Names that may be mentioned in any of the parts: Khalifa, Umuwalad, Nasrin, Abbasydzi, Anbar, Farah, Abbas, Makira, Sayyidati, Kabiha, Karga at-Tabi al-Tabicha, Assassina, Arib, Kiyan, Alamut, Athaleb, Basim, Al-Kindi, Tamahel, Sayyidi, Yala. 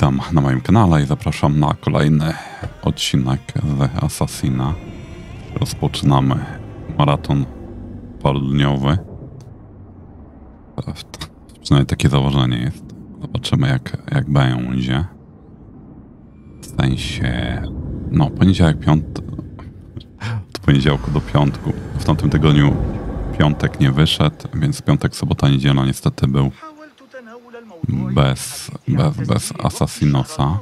Witam na moim kanale i zapraszam na kolejny odcinek z Assassina. Rozpoczynamy maraton parodniowy. Przynajmniej takie założenie jest. Zobaczymy jak będzie. W sensie... No, poniedziałek, piątek... Od poniedziałku do piątku. W tamtym tygodniu piątek nie wyszedł, więc piątek, sobota, niedziela niestety był bez Assassinosa.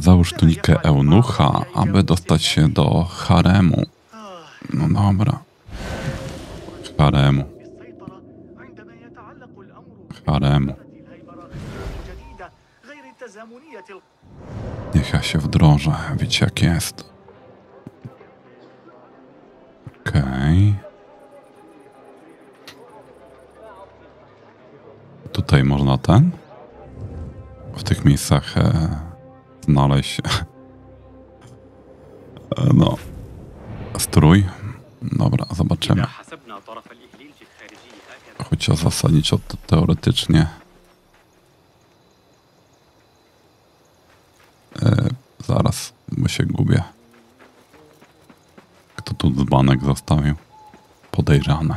Załóż tunikę eunucha, aby dostać się do haremu. No dobra. Haremu. Niech ja się wdrożę, wiecie jak jest. Okej. Tutaj można w tych miejscach znaleźć no strój. Dobra, zobaczymy. Chociaż zasadniczo to teoretycznie zaraz, bo się gubię. Kto tu dzbanek zostawił? Podejrzane.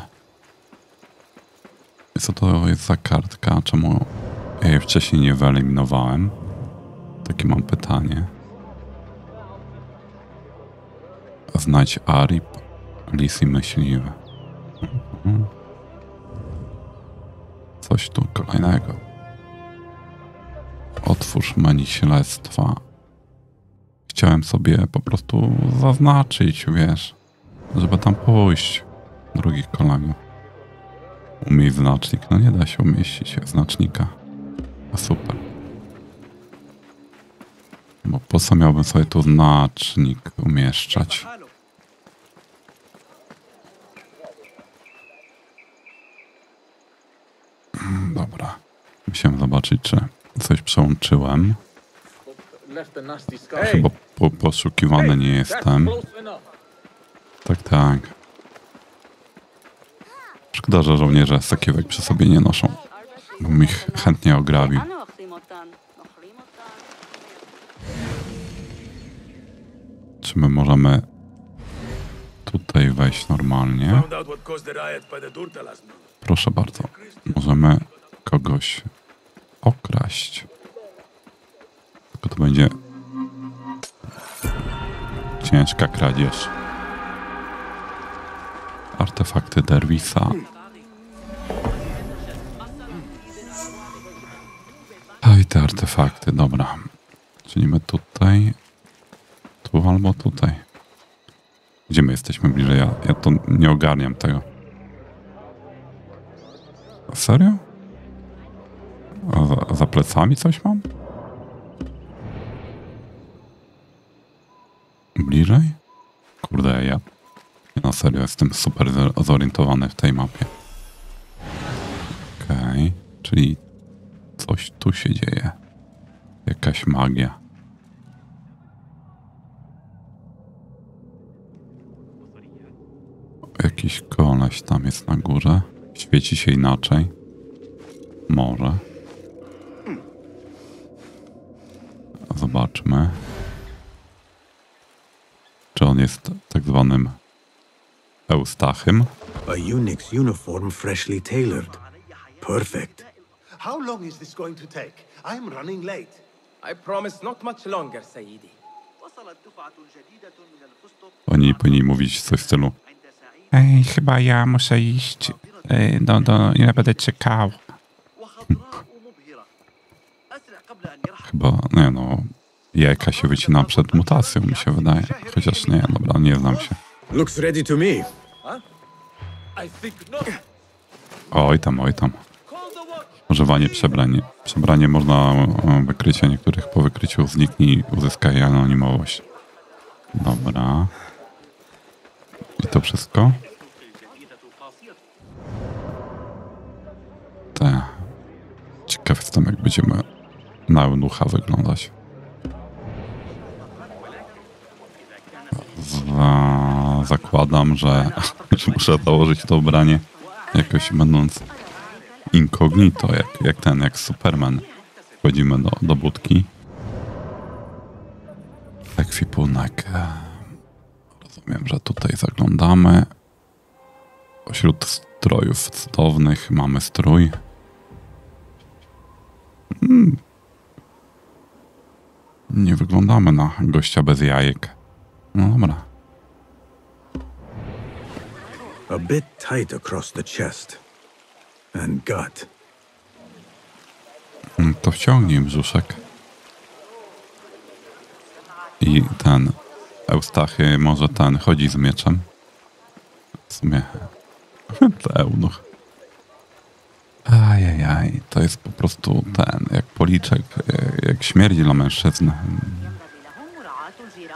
Co to jest za kartka? Czemu ja jej wcześniej nie wyeliminowałem? Takie mam pytanie. Znajdź Arib, lis i myśliwy. Coś tu kolejnego. Otwórz menu śledztwa. Chciałem sobie po prostu zaznaczyć, wiesz, żeby tam pójść, drogi kolego. Umiej znacznik. No nie da się umieścić znacznika. A super. Bo po co miałbym sobie tu znacznik umieszczać? Dobra. Musiałem zobaczyć, czy coś przełączyłem. Chyba poszukiwany nie jestem. Tak. Szkoda, że żołnierze sakiewek przy sobie nie noszą, bo mi chętnie ograbił. Czy my możemy tutaj wejść normalnie? Proszę bardzo, możemy kogoś okraść. Tylko to będzie ciężka kradzież. Artefakty derwisa. A i te artefakty, dobra. Czyli my tutaj, tu albo tutaj. Gdzie my jesteśmy bliżej? Ja to nie ogarniam tego. Serio? Za plecami coś mam? Bliżej? Kurde, ja... Na serio jestem super zorientowany w tej mapie. Okej. Czyli coś tu się dzieje. Jakaś magia. Jakiś koleś tam jest na górze. Świeci się inaczej. Może. Zobaczmy. Czy on jest tak zwanym Eustachym. A eunuch's uniform freshly tailored. Perfect. How long is this going to take? I'm running late. I promise not much longer, Sayyidi. Oni powinni mówić coś w stylu. Ej, chyba ja muszę iść. Nie będę czekał. Chyba, nie no, jajka się wycina przed mutacją, mi się wydaje. Chociaż nie, dobra, nie znam się. Looks ready to me. Oj tam. Używanie przebranie można wykrycie niektórych po wykryciu zniknie, uzyskaj anonimowość. Dobra. I to wszystko? Te. Ciekaw jestem, jak będziemy na eunucha wyglądać. Zakładam, że muszę założyć to ubranie jakoś będąc incognito, jak Superman. Wchodzimy do budki. Ekwipunek. Rozumiem, że tutaj zaglądamy. Pośród strojów cudownych mamy strój. Nie wyglądamy na gościa bez jajek. No dobra. A bit tight across the chest and gut. To wciągnij brzuszek. I ten Eustachy może ten chodzi z mieczem. W sumie to eunuch. Ajajaj, to jest po prostu ten, jak policzek, jak śmierdzi dla mężczyzn.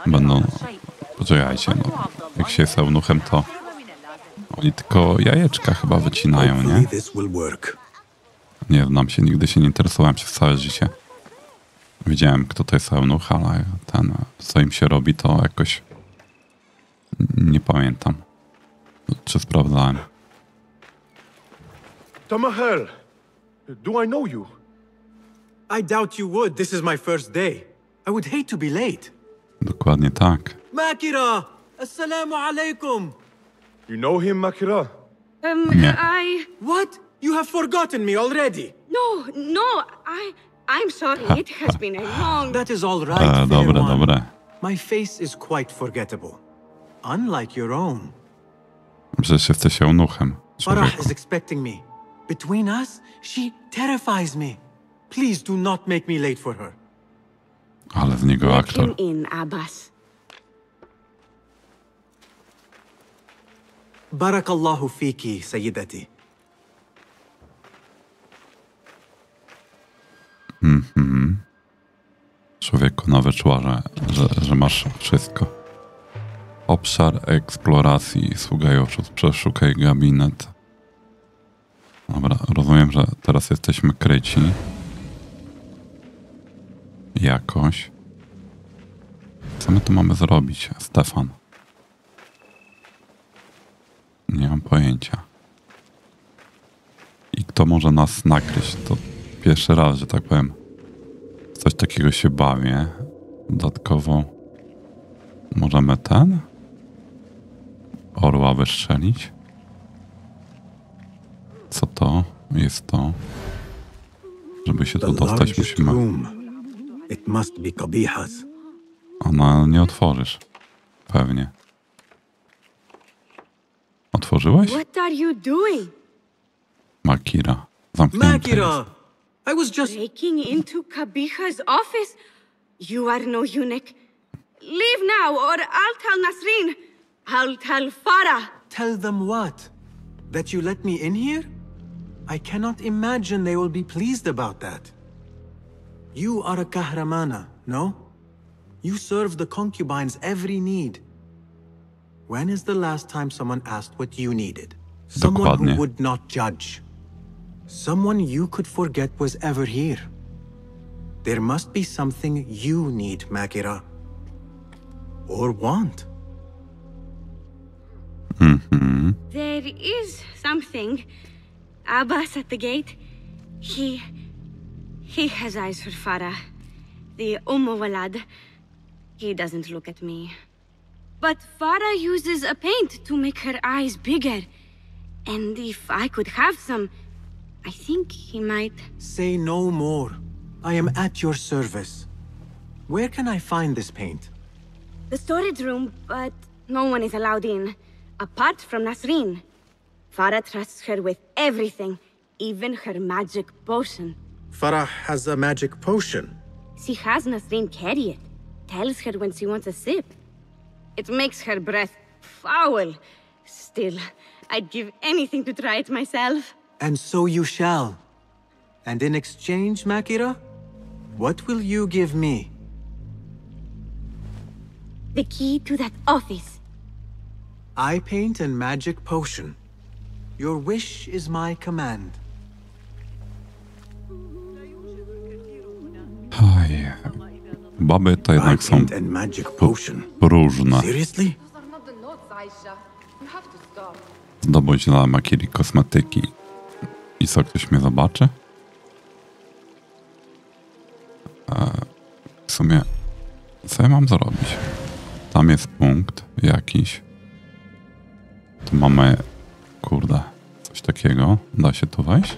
Będą, poczekajcie, no, jak się jest eunuchem, to oni tylko jajeczka chyba wycinają, nie? Nie znam się, nigdy się nie interesowałem przez całe życie. Widziałem, kto to jest eunuch, ale ten, co im się robi, to jakoś nie pamiętam, czy sprawdzałem. Tamahel, do I know you? I doubt you would. This is my first day. I would hate to be late. Dokładnie tak. Makira, assalamu alaikum. You know him, Makira? Nie. What? You have forgotten me already? No, I'm sorry. It has been a long. That is all right. Dobre. My face is quite forgettable, unlike your own. Przecież jesteś eunuchem. Farah is expecting me. Between us, she terrifies me. Please do not make me late for her. Ale z niego aktor. Let him in, Abbas. Barakallahu fiki, Sayyidati. Człowieku, nawet czuła, że masz wszystko. Obszar eksploracji. Sługaj oczu, przeszukaj gabinet. Dobra, rozumiem, że teraz jesteśmy kryci. Jakoś. Co my tu mamy zrobić, Stefan? Nie mam pojęcia. I kto może nas nakryć? To pierwszy raz, że tak powiem. Coś takiego się bawię. Dodatkowo możemy ten orła wystrzelić. Co to jest to? Żeby się tu dostać, musimy... Ona nie otworzysz. Pewnie. Otworzyłeś? Makira. Zamknięty jest. I was just breaking into Kabiha's office. You are no eunuch. Leave now, or I'll tell Nasrin. I'll tell Farah. Tell them what? That you let me in here? I cannot imagine they will be pleased about that. You are a kahramana, no? You serve the concubines every need. When is the last time someone asked what you needed? Someone who would not judge. Someone you could forget was ever here. There must be something you need, Makira. Or want. There is something. Abbas at the gate. He has eyes for Farah. The Umuwalad. He doesn't look at me. But Farah uses a paint to make her eyes bigger. And if I could have some... I think he might... Say no more. I am at your service. Where can I find this paint? The storage room, but no one is allowed in. Apart from Nasrin. Farah trusts her with everything, even her magic potion. Farah has a magic potion? She has Nasrin carry it. Tells her when she wants a sip. It makes her breath foul. Still, I'd give anything to try it myself. And so you shall. And in exchange, Makira, what will you give me? The key to that office. Eye paint and magic potion. Your wish is my command. Aj, baby to jednak są różne. Zdobądź dla Makiri kosmetyki. I co, ktoś mnie zobaczy? W sumie, co ja mam zrobić? Tam jest punkt jakiś. Tu mamy, kurde, coś takiego. Da się tu wejść?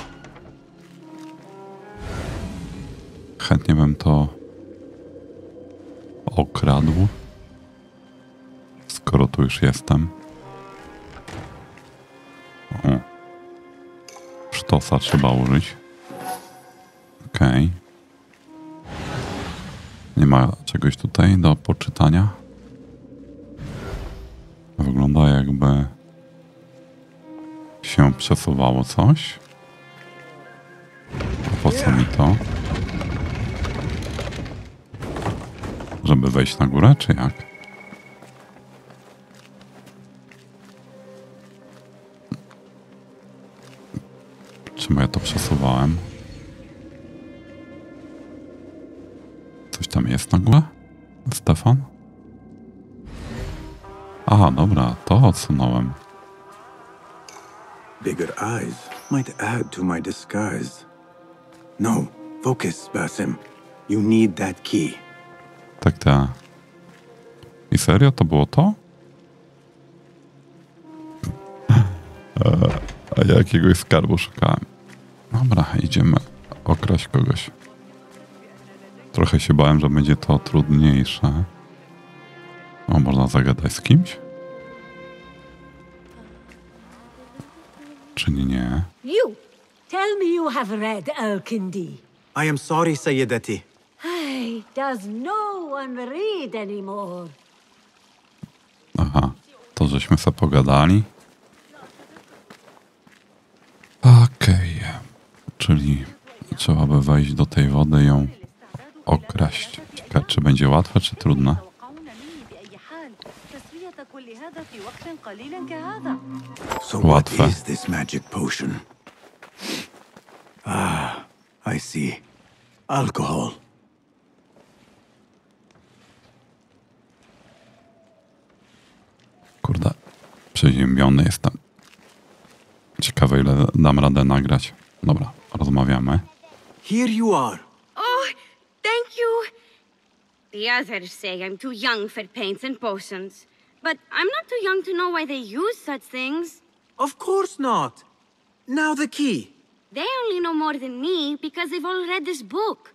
Chętnie bym to okradł. Skoro tu już jestem. O. Sztosa trzeba użyć. Okej. Okay. Nie ma czegoś tutaj do poczytania. Wygląda, jakby się przesuwało coś. A po co mi to? Żeby wejść na górę, czy jak? Czemu ja to przesuwałem? Coś tam jest na górze? Stefan? Aha, dobra, to odsunąłem. Bigger eyes might add to my disguise. No, focus, Basim. You need that key. Tak, tak. I serio? To było to? A jakiegoś skarbu szukałem. Dobra, idziemy okraść kogoś. Trochę się bałem, że będzie to trudniejsze. O, można zagadać z kimś? Czy nie? You! Tell me you have read Al-Kindi. I am sorry, Sayyidati. Does no one read anymore? Aha, to żeśmy sobie pogadali. Okej, czyli trzeba by wejść do tej wody i ją okraść. Ciekawe, czy będzie łatwe, czy trudne? Łatwe. Ah, I see. Alkohol. Kurde, przeziębiony jestem. Ciekawe, ile dam radę nagrać. Dobra, rozmawiamy. Here you are. Oh, thank you. The others say I'm too young for paints and potions, but I'm not too young to know why they use such things. Of course not. Now the key. They only know more than me because they've all read this book.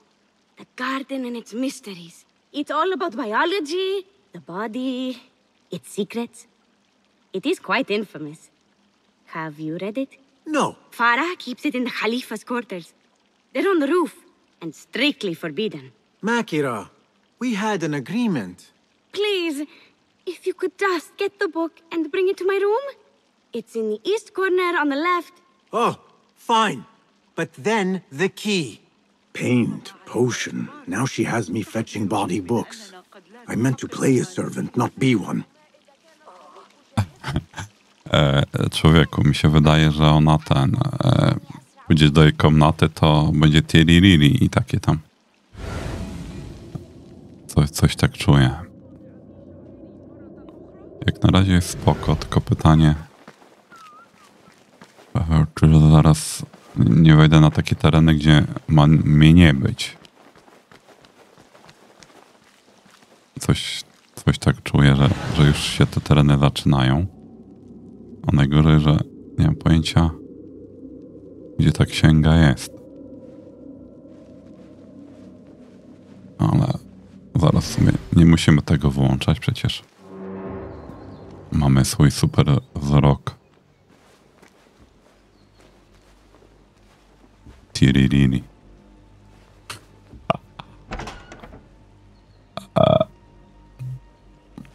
The garden and its mysteries. It's all about biology, the body, its secrets. It is quite infamous. Have you read it? No. Farah keeps it in the Khalifa's quarters. They're on the roof, and strictly forbidden. Makira, we had an agreement. Please, if you could just get the book and bring it to my room. It's in the east corner on the left. Oh, fine. But then the key. Paint, potion. Now she has me fetching body books. I meant to play a servant, not be one. Człowieku, mi się wydaje, że ona pójdziesz do jej komnaty, to będzie tiririri i takie tam. Coś tak czuję. Jak na razie jest spoko, tylko pytanie, czy zaraz nie wejdę na takie tereny, gdzie ma mnie nie być. Coś tak czuję, że już się te tereny zaczynają. A najgorzej, że nie mam pojęcia, gdzie ta księga jest. Ale zaraz w sumie nie musimy tego wyłączać przecież. Mamy swój super wzrok. Tiririri.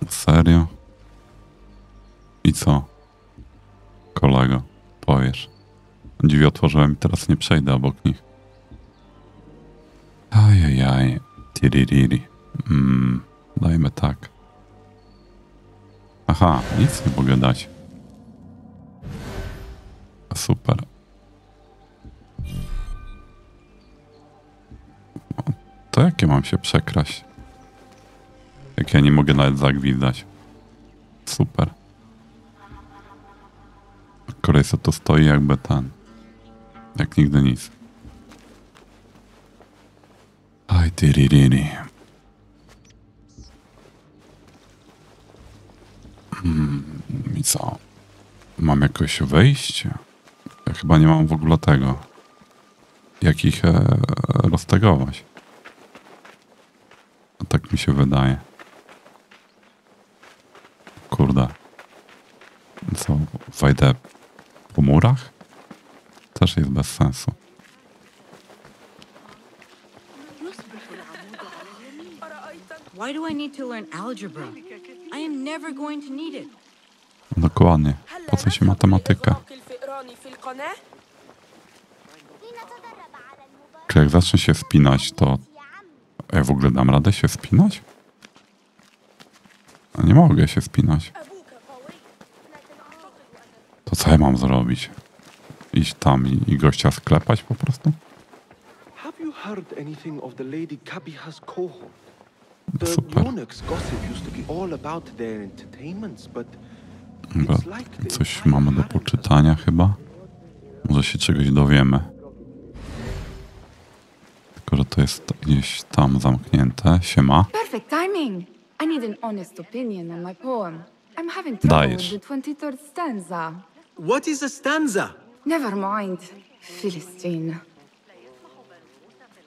Serio? I co? Kolego, powiesz. Drzwi otworzyłem i teraz nie przejdę obok nich. Ajajaj. Tiririri. Dajmy tak. Aha, nic nie mogę dać. Super. To jakie mam się przekraść? Jak ja nie mogę nawet zagwizdać. Super. Kolej co to stoi jakby ten. Jak nigdy nic. Aj, tyririri. I co? Mam jakoś wejście? Ja chyba nie mam w ogóle tego. Jak ich roztegować? A tak mi się wydaje. Kurde. Co? Wejdę po murach? Też jest bez sensu. Dokładnie. Po co się matematyka? Czy jak zacznę się spinać, to... Ja w ogóle dam radę się spinać? Nie mogę się spinać. To co ja mam zrobić? Iść tam i gościa sklepać po prostu? Super. Dobra, coś mamy do poczytania chyba. Może się czegoś dowiemy. Tylko, że to jest gdzieś tam zamknięte. Siema. Dajesz. What is a stanza? Never mind. Filistin.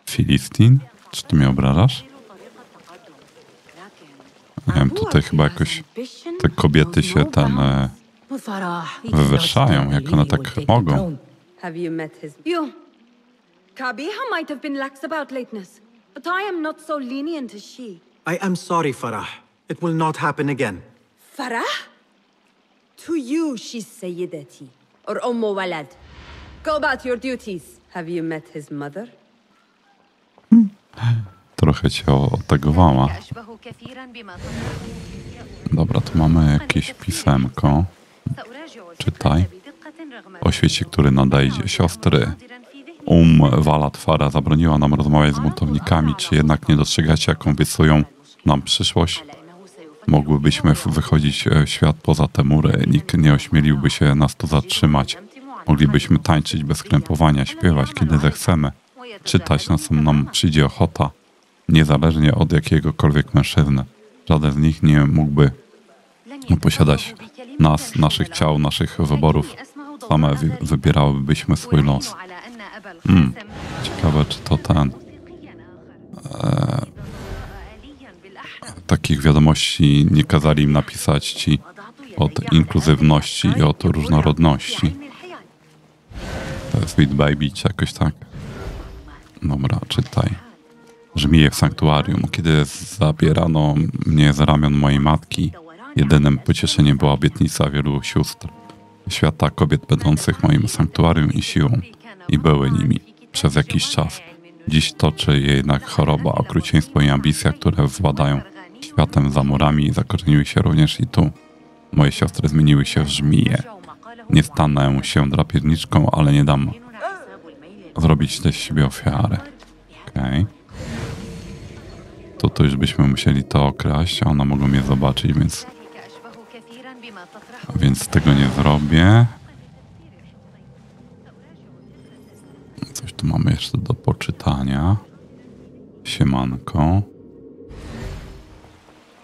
Filistin? Czy ty mnie obrażasz? Nie wiem, tutaj chyba jakoś te kobiety się tam wywyższają, jak one tak mogą. Kabiha might have been lax about lateness, but I am not so lenient as she. I am sorry, Farah. It will not happen again. Farah? To you, she's Sayyidati, or Umuwalad. Go about your duties. Have you met his mother? Trochę cię otagowała. Dobra, tu mamy jakieś pisemko. Czytaj. O świecie, który nadejdzie. Siostry. Umuwalad Farah zabroniła nam rozmawiać z buntownikami. Czy jednak nie dostrzegacie, jaką obiecują nam przyszłość? Mogłybyśmy wychodzić w świat poza te mury. Nikt nie ośmieliłby się nas tu zatrzymać. Moglibyśmy tańczyć bez krępowania, śpiewać, kiedy zechcemy. Czytać nam przyjdzie ochota. Niezależnie od jakiegokolwiek mężczyzny. Żaden z nich nie mógłby posiadać nas, naszych ciał, naszych wyborów. Same wybierałybyśmy swój los. Ciekawe, czy to ten... Takich wiadomości nie kazali im napisać ci od inkluzywności i od różnorodności. To jest Sweet Baby, czy jakoś tak? Dobra, czytaj. Żmiję w sanktuarium. Kiedy zabierano mnie z ramion mojej matki, jedynym pocieszeniem była obietnica wielu sióstr. Świata kobiet będących moim sanktuarium i siłą. I były nimi przez jakiś czas. Dziś toczy je jednak choroba, okrucieństwo i ambicja, które władają światem za murami, zakorzeniły się również i tu. Moje siostry zmieniły się w żmije. Nie stanę się drapieżniczką, ale nie dam zrobić ze siebie ofiary. Okej. To już byśmy musieli to okraść, a one mogą je zobaczyć, więc tego nie zrobię. Coś tu mamy jeszcze do poczytania. Siemanko.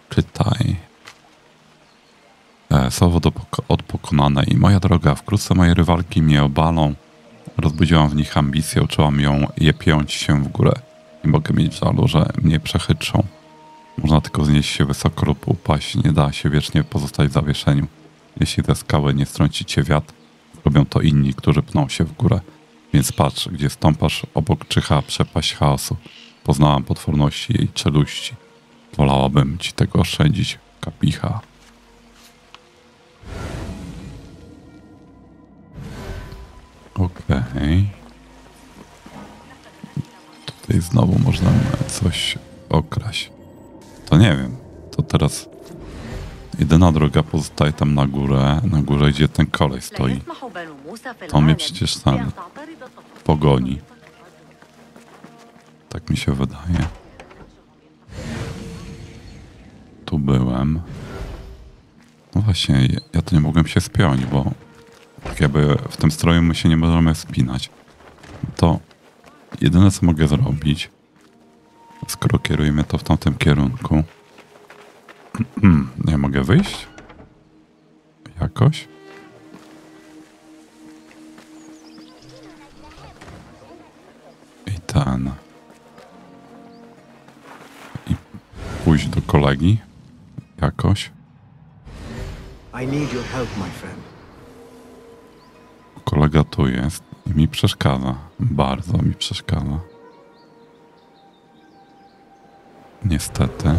Czytaj. Słowo od pokonanej. Moja droga, wkrótce moje rywalki mnie obalą. Rozbudziłam w nich ambicję, uczyłam je piąć się w górę. Nie mogę mieć żalu, że mnie przechytrzą. Można tylko wznieść się wysoko lub upaść. Nie da się wiecznie pozostać w zawieszeniu. Jeśli ze skały nie strąci cię wiatr, robią to inni, którzy pną się w górę. Więc patrz, gdzie stąpasz, obok czyha przepaść chaosu. Poznałam potworności jej czeluści. Wolałabym ci tego oszczędzić, Kabiha. Okej. Tutaj znowu można coś okraść. To nie wiem. To teraz jedyna droga pozostaje tam na górę, gdzie ten kolej stoi. To mnie przecież tam pogoni. Tak mi się wydaje. Tu byłem. No właśnie, ja to nie mogłem się spiąć, bo tak jakby w tym stroju my się nie możemy spinać. to jedyne co mogę zrobić, skoro kierujemy to w tamtym kierunku. Ja mogę wyjść? Jakoś? I ten. I pójść do kolegi? Jakoś? Kolega tu jest i mi przeszkadza. Bardzo mi przeszkadza. Niestety.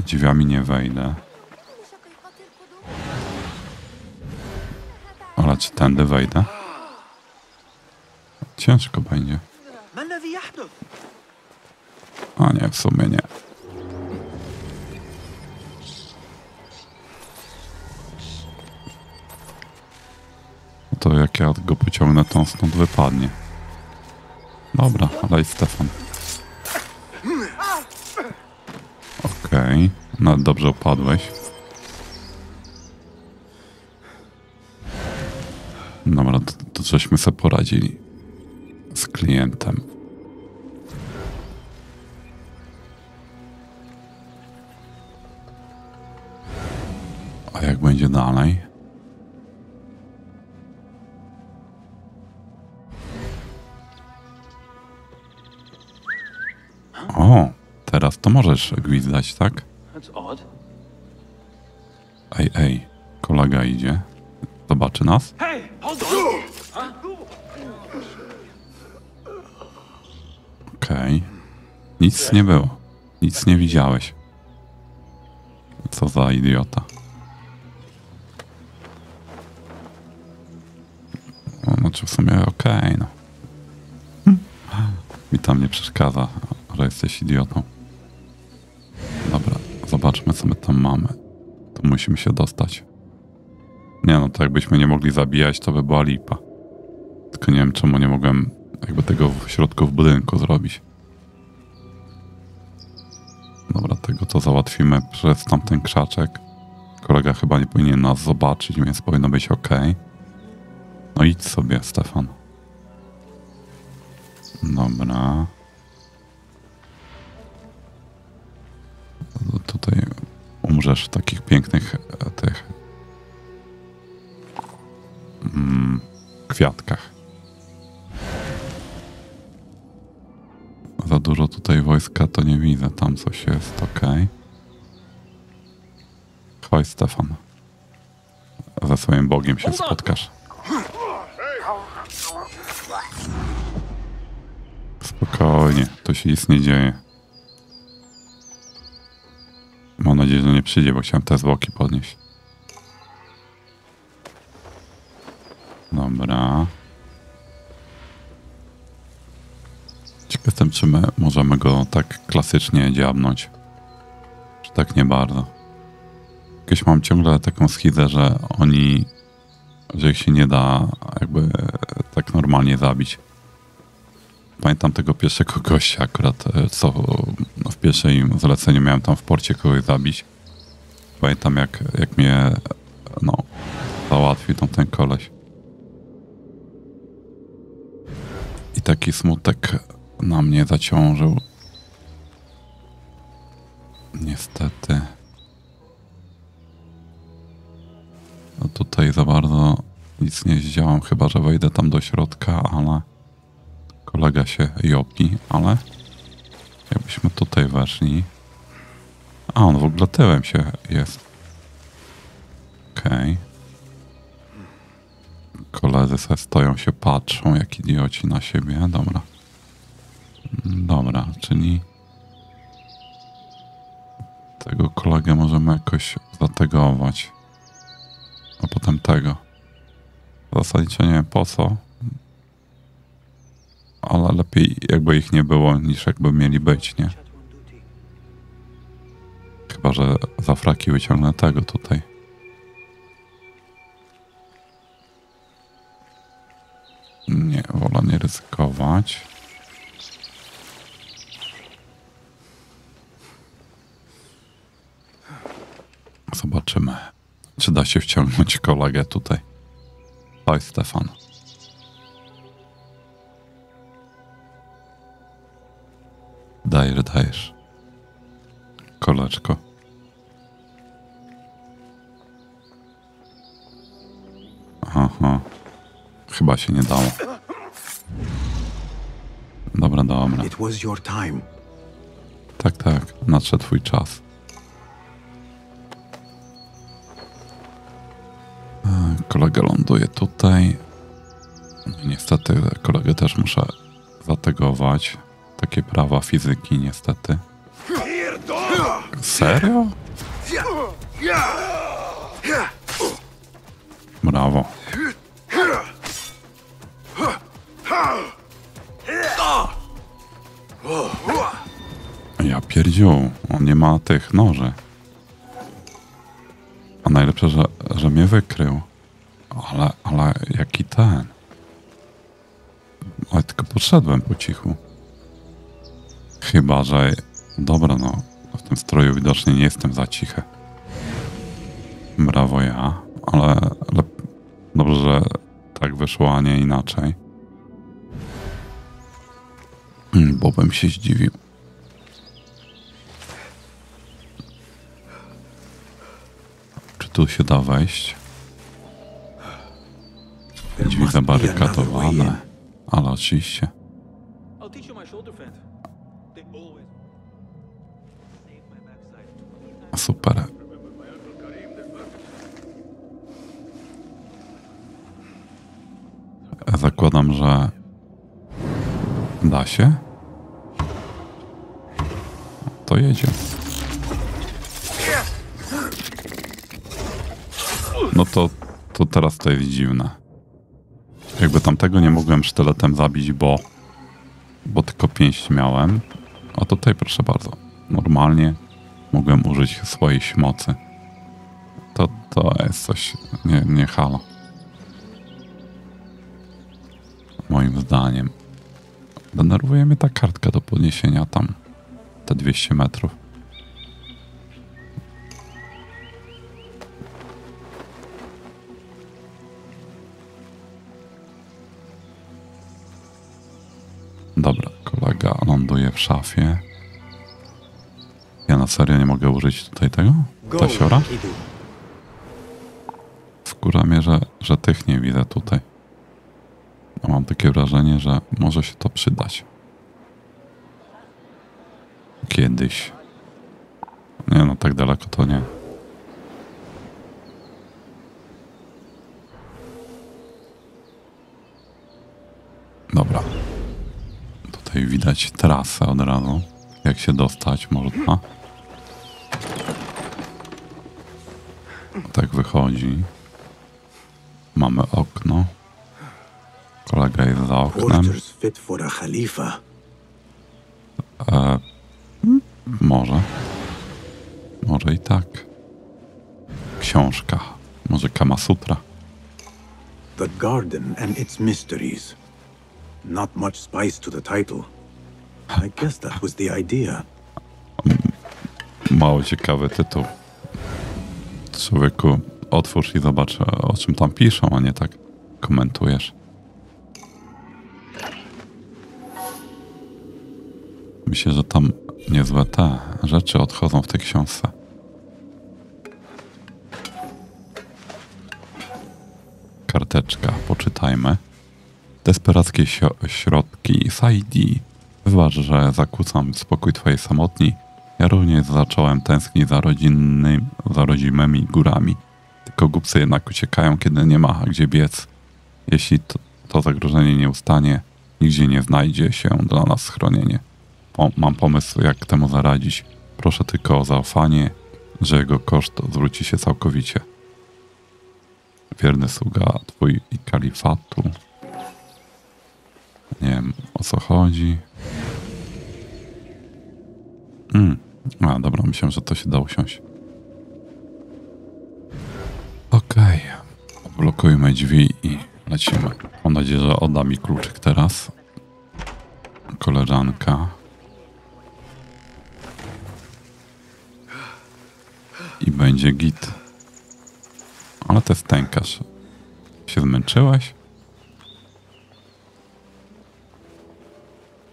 Drzwiami nie wejdę. Ale czy tędy wejdę? Ciężko będzie. A nie, w sumie nie. To jak ja go pociągnę, to on stąd wypadnie. Dobra, daj Stefan. Okej, no dobrze opadłeś. Dobra, to żeśmy sobie poradzili z klientem. A jak będzie dalej? O, teraz to możesz gwizdać, tak? Ej, kolega idzie. Zobaczy nas. Okej. Nic nie było. Nic nie widziałeś. Co za idiota. No, znaczy w sumie okej, no. Mi tam nie przeszkadza. Że jesteś idiotą. Dobra, zobaczmy co my tam mamy. Tu musimy się dostać. Nie no, to jakbyśmy nie mogli zabijać, to by była lipa. Tylko nie wiem czemu nie mogłem jakby tego w środku w budynku zrobić. Dobra, tego to załatwimy przez tamten krzaczek. Kolega chyba nie powinien nas zobaczyć, więc powinno być ok. No idź sobie, Stefan. Dobra. Tutaj umrzesz w takich pięknych tych kwiatkach. Za dużo tutaj wojska to nie widzę. Tam coś jest, okej. Chodź Stefan. Ze swoim Bogiem się spotkasz. Spokojnie, tu się nic nie dzieje. Mam nadzieję, że nie przyjdzie, bo chciałem te zwłoki podnieść. Dobra. Ciekaw jestem, czy my możemy go tak klasycznie dziabnąć. Czy tak nie bardzo. Jakieś mam ciągle taką schizę, że oni... że ich się nie da jakby tak normalnie zabić. Pamiętam tego pierwszego gościa akurat, co w pierwszym zleceniu miałem tam w porcie kogoś zabić. Pamiętam jak mnie, no, załatwił ten koleś. I taki smutek na mnie zaciążył. Niestety. No tutaj za bardzo nic nie zdziałam, chyba że wejdę tam do środka, ale... Kolega się jopi, ale jakbyśmy tutaj weszli. A on w ogóle tyłem się jest. Okej. Koledzy sobie stoją, się patrzą jak idioci na siebie. Dobra. Dobra, czyli tego kolegę możemy jakoś zategować. A potem tego. Zasadniczo nie wiem po co. Ale lepiej jakby ich nie było, niż jakby mieli być, nie? Chyba że za fraki wyciągnę tego tutaj. Nie, wolę nie ryzykować. Zobaczymy, czy da się wciągnąć kolegę tutaj. Oj, Stefan. Dajesz. Koleczko. Aha. Chyba się nie dało. Dobra. Tak. Nadszedł twój czas. Kolega ląduje tutaj. Niestety kolegę też muszę zategować. Takie prawa fizyki, niestety. Serio? Brawo. Ja pierdziu, on nie ma tych noży. A najlepsze, że mnie wykrył. Ale jaki ten? Ale tylko podszedłem po cichu. Chyba, że... Dobra, no. W tym stroju widocznie nie jestem za cichy. Brawo ja. Ale dobrze, że tak wyszło, a nie inaczej. Bo bym się zdziwił. Czy tu się da wejść? Drzwi zabarykadowane. Ale oczywiście. Super. Zakładam, że da się. To jedzie. No to teraz to jest dziwne. Jakby tamtego nie mogłem sztyletem zabić, bo tylko pięść miałem. A tutaj proszę bardzo. Normalnie mogłem użyć swojej mocy. To jest coś... Nie halo. Moim zdaniem. Denerwuje mnie ta kartka do podniesienia tam. Te 200 metrów. Dobra, kolega ląduje w szafie. Ja na serio nie mogę użyć tutaj tego? Tasiora? Wkurza mnie, że tych nie widzę tutaj. Ja mam takie wrażenie, że może się to przydać. Kiedyś. Nie no, tak daleko to nie. Dobra. Tutaj widać trasę od razu. Jak się dostać można. Tak wychodzi. Mamy okno. Kolega jest za oknem. Może i tak. Książka. Może Kama Sutra. The Garden and its Mysteries. Not much spice to the title. I guess that was the idea. Mało ciekawy tytuł. Człowieku, otwórz i zobacz, o czym tam piszą, a nie tak komentujesz. Myślę, że tam niezłe te rzeczy odchodzą w tej książce. Karteczka, poczytajmy. Desperackie środki Sayyidi. Wybacz, że zakłócam spokój twojej samotni. Ja również zacząłem tęsknić za rodzimymi górami. Tylko głupcy jednak uciekają, kiedy nie ma gdzie biec. Jeśli to zagrożenie nie ustanie, nigdzie nie znajdzie się dla nas schronienie. Mam pomysł, jak temu zaradzić. Proszę tylko o zaufanie, że jego koszt zwróci się całkowicie. Wierny sługa twój i kalifatu. Nie wiem, o co chodzi. A, dobra, myślałem, że to się da usiąść. Okej. Blokujmy drzwi i lecimy. Mam nadzieję, że odda mi kluczyk teraz. Koleżanka. I będzie git. Ale to jest tękarz. się zmęczyłaś?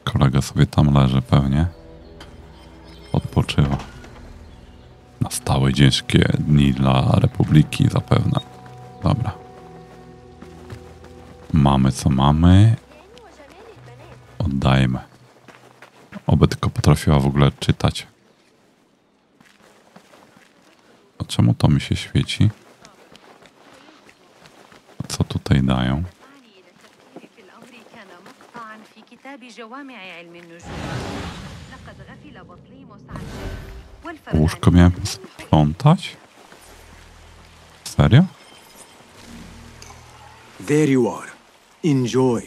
Kolega sobie tam leży pewnie. Odpoczywa. Na stałe ciężkie dni dla Republiki zapewne. Dobra. Mamy co mamy. Oddajmy. Oby tylko potrafiła w ogóle czytać. A czemu to mi się świeci? A co tutaj dają? Łóżko miałem sprzątać? Serio? There you are. Enjoy.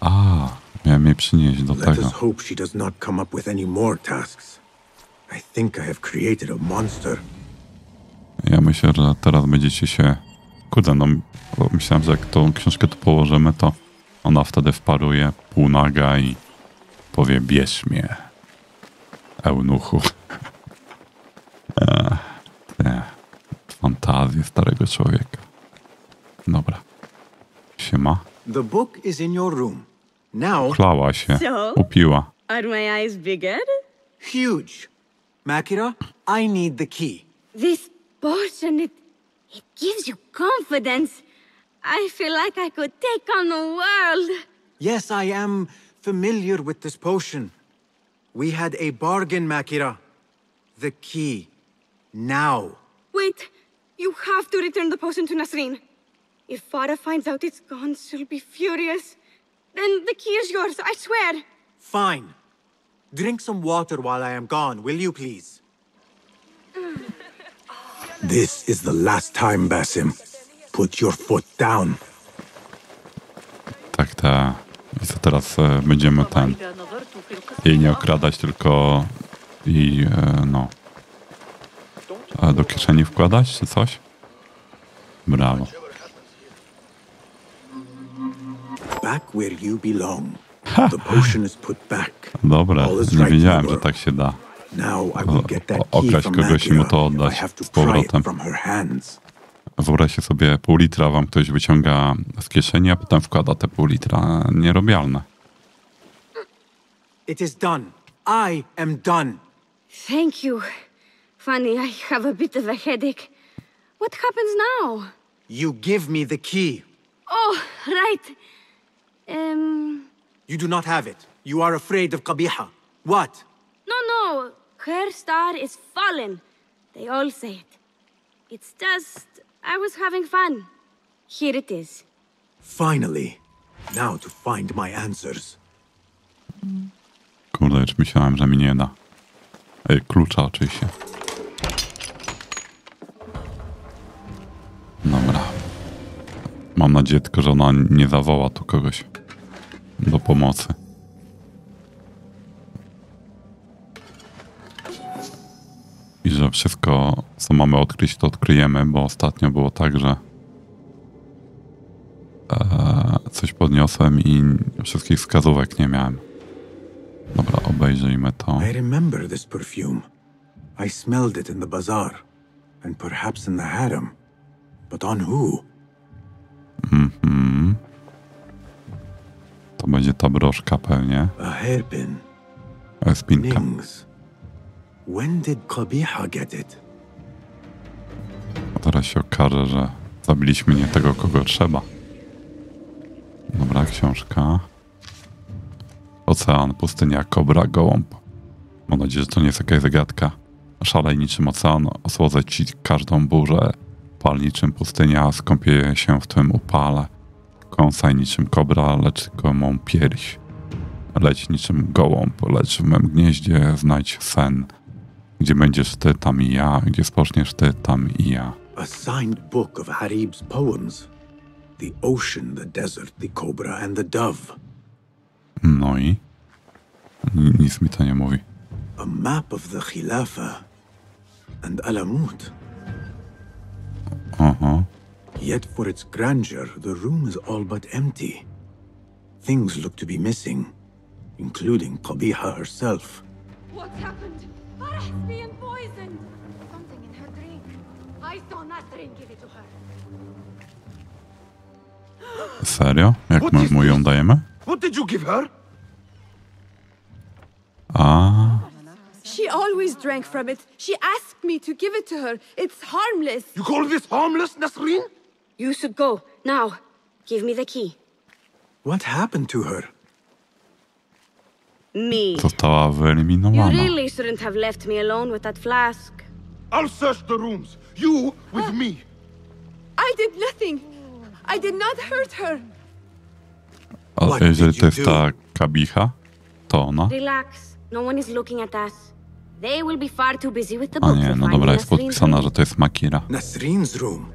A, miałem je przynieść do tego. Let us hope she does not come up with any more tasks. I think I have created a monster. Ja myślę, że teraz będziecie się... Kurde, no myślałem, że jak tą książkę tu położymy, to ona wtedy wparuje półnaga i powie, bierz mnie, eunuchu. Te fantazje starego człowieka. Dobra. Siema. Chlała się, upiła. Are my eyes bigger? Huge. Makira, I need the key. This portion, it gives you confidence. I feel like I could take on the world. Yes, I am familiar with this potion. We had a bargain, Makira. The key. Now. Wait. You have to return the potion to Nasrin. If Farah finds out it's gone, she'll be furious. Then the key is yours, I swear. Fine. Drink some water while I am gone, will you please? This is the last time, Basim. Put your foot down. Tak, tak. I co teraz będziemy ten... Jej nie okradać, tylko... I no... do kieszeni wkładać, czy coś? Brawo. Back where you belong. The potion is put back. Dobra, nie wiedziałem, że tak się da. Okraść kogoś i mu to oddać z powrotem. Wyobraźcie sobie, pół litra wam ktoś wyciąga z kieszeni, a potem wkłada te pół litra. Nierobialne. It is done. I am done. Thank you. Funny, I have a bit of a headache. What happens now? You give me the key. Oh, right. You do not have it. You are afraid of Kabiha. What? No. Her star is fallen. They all say it. It's just... I was having fun. Here it is. Finally. Now to find my answers. Kurde, już myślałem, że mi nie da. Ej, klucza oczywiście. Dobra. Mam nadzieję tylko, że ona nie zawoła tu kogoś do pomocy. I że wszystko, co mamy odkryć, to odkryjemy, bo ostatnio było tak, że coś podniosłem i wszystkich wskazówek nie miałem. Dobra, obejrzyjmy to. I remember this perfume. I smelled it in the bazaar and perhaps in the harem. But on who? To będzie ta broszka pewnie. A hairpin. Spinka. When did Kabiha get it? A teraz się okaże, że zabiliśmy nie tego, kogo trzeba. Dobra, książka. Ocean, pustynia, kobra, gołąb. Mam nadzieję, że to nie jest jakaś zagadka. Szalej niczym ocean, osłodzę ci każdą burzę. Pal niczym pustynia, skąpię się w tym upale. Kąsaj niczym kobra, lecz tylko mą pierś. Leć niczym gołąb, lecz w mym gnieździe znajdź sen. Gdzie będziesz ty, tam i ja. Gdzie spoczniesz ty, tam i ja. A signed book of Arib's poems. The ocean, the desert, the cobra and the dove. No i? Nic mi to nie mówi. A map of the Khilafa and Alamut. Aha. Yet for its grandeur, the room is all but empty. Things look to be missing, including Kabiha herself. What's happened? Farah's being poisoned. Something in her drink. I saw Nasrin give it to her. Serio? Jak my mu ją dajemy? She always drank from it. She asked me to give it to her. It's harmless. You call this harmless, Nasrin? You should go now. Give me the key. What happened to her? Me. Została wyeliminowana. You really shouldn't have left me alone with that flask. I'll search the rooms. You with me. I did nothing. I did not hurt her. A jeżeli to jest ta Kabiha, to ona. Relax. No one is looking at us. They will be far too busy with the books. A nie, no dobra, jest podpisana, że to jest Makira. Nasrin's room.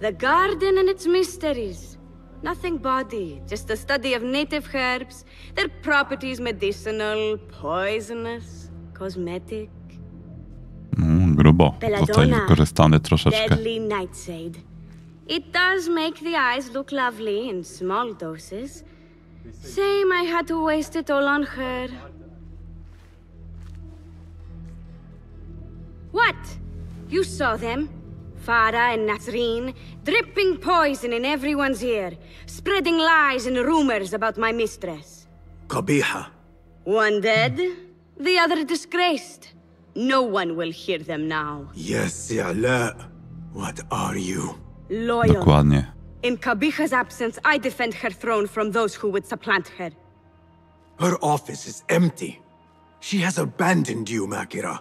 The garden and its mysteries. Nothing body, just a study of native herbs, their properties medicinal, poisonous, cosmetic. Grubo. Zostaje wykorzystany troszeczkę. Deadly nightshade. It does make the eyes look lovely in small doses. Same I had to waste it all on her. What? You saw them? Farah and Nasrin, dripping poison in everyone's ear, spreading lies and rumors about my mistress. Kabiha. One dead, the other disgraced. No one will hear them now. Yes, Yala. What are you? Loyal. Dokładnie. In Kabiha's absence, I defend her throne from those who would supplant her. Her office is empty. She has abandoned you, Makira.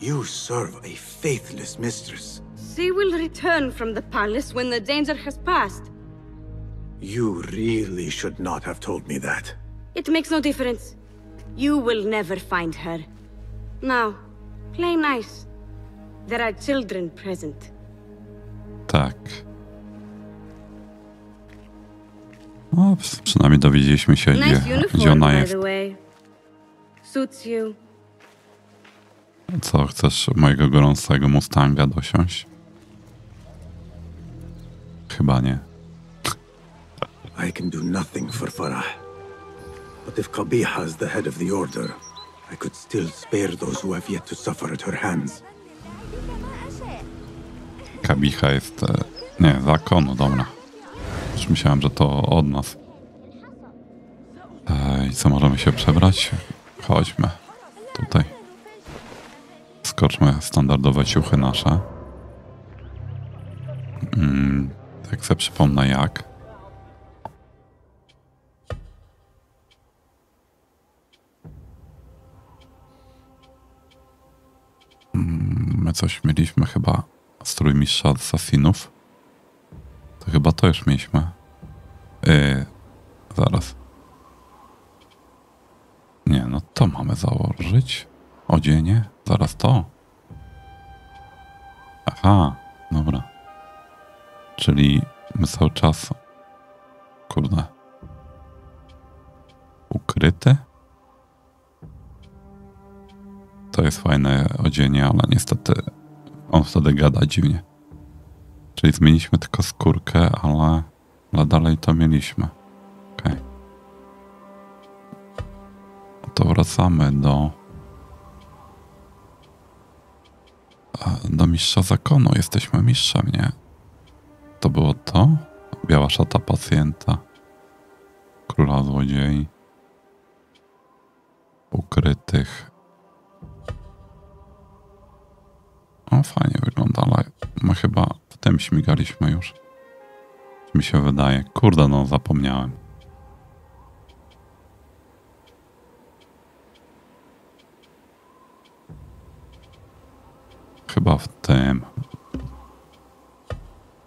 You serve a faithless mistress. She will return from the palace when the danger has passed. You really should not have told me that. It makes no difference. You will never find her. Now, play nice. There are children present. Tak. No, przynajmniej dowiedzieliśmy się, gdzie ona jest. Suits you. Co, chcesz mojego gorącego Mustanga dosiąść? Chyba nie. I can do nothing for Farah. But if Kabiha is the head of the order, I could still spare those who have yet to suffer at her hands. Kabiha jest... nie, zakonu, dobra. Już myślałem, że to od nas. I co, możemy się przebrać? Chodźmy. Tutaj. Skoczmy standardowe ciuchy nasze. Tak sobie przypomnę jak. My coś mieliśmy chyba strój mistrza asasinów. To chyba to już mieliśmy. Zaraz. Nie, no to mamy założyć. Odzienie? Zaraz to. Aha, dobra. Czyli my cały czas... Kurde. Ukryte? To jest fajne odzienie, ale niestety on wtedy gada dziwnie. Czyli zmieniliśmy tylko skórkę, ale dalej to mieliśmy. Okej. Okay. To wracamy do mistrza zakonu. Jesteśmy mistrzem, nie? To było to? Biała szata pacjenta. Króla złodziei. Ukrytych. O, fajnie wygląda, ale my chyba w tym śmigaliśmy już. Mi się wydaje. Kurde, no zapomniałem. Chyba w tym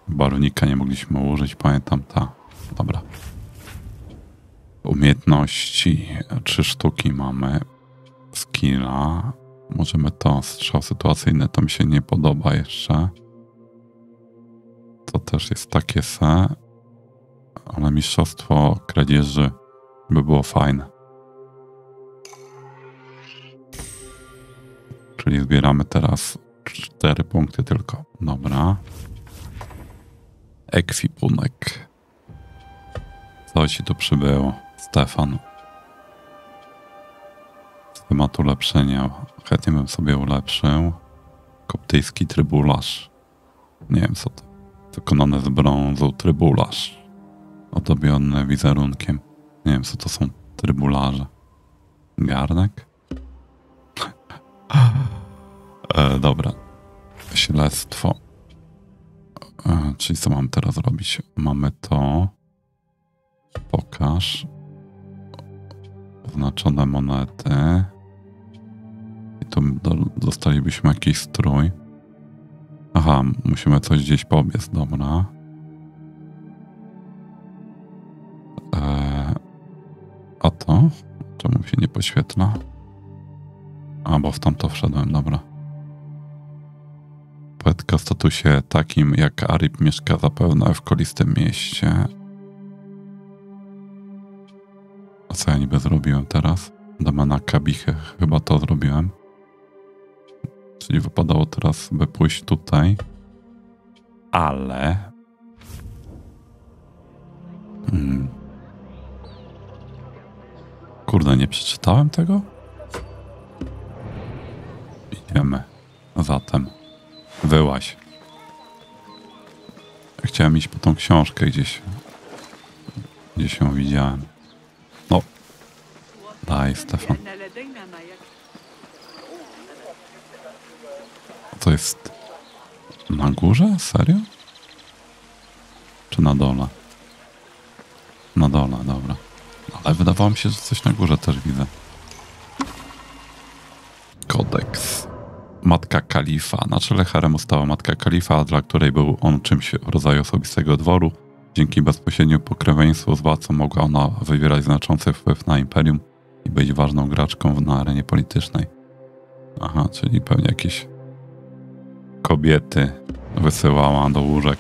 barwnika nie mogliśmy użyć, pamiętam ta. Dobra. Umiejętności 3 sztuki mamy. Skilla. Możemy to strzał sytuacyjny, to mi się nie podoba jeszcze. To też jest takie se. Ale mistrzostwo kradzieży by było fajne. Czyli zbieramy teraz 4 punkty tylko. Dobra. Ekwipunek. Co ci tu przybyło, Stefan? Schemat ulepszenia. Chętnie bym sobie ulepszył. Koptyjski trybularz. Nie wiem co to. wykonany z brązu trybularz, ozdobiony wizerunkiem. Nie wiem, co to są trybularze. Garnek? Dobra. Śledztwo. Czyli co mam teraz robić? Mamy to. Pokaż. Oznaczone monety. I tu dostalibyśmy jakiś strój. Aha, musimy coś gdzieś pobiec, dobra. A to? Czemu się nie poświetla? A, bo w tamto wszedłem, dobra. Poetka w statusie takim jak Arib mieszka zapewne w kolistym mieście. A co ja niby zrobiłem teraz? Dama na Kabihę, chyba to zrobiłem. Czyli wypadało teraz by pójść tutaj. Ale... Kurde, nie przeczytałem tego? Idziemy. Zatem. Wyłaź. Chciałem iść po tą książkę gdzieś. Gdzieś ją widziałem. No. Daj, Stefan. To jest na górze? Serio? Czy na dole? Na dole, dobra. Ale wydawało mi się, że coś na górze też widzę. Kodeks. Matka Kalifa. Na czele haremu stała matka Kalifa, dla której był on czymś w rodzaju osobistego dworu. Dzięki bezpośredniemu pokrewieństwu z władcą mogła ona wywierać znaczący wpływ na imperium i być ważną graczką na arenie politycznej. Aha, czyli pewnie jakieś kobiety wysyłała do łóżek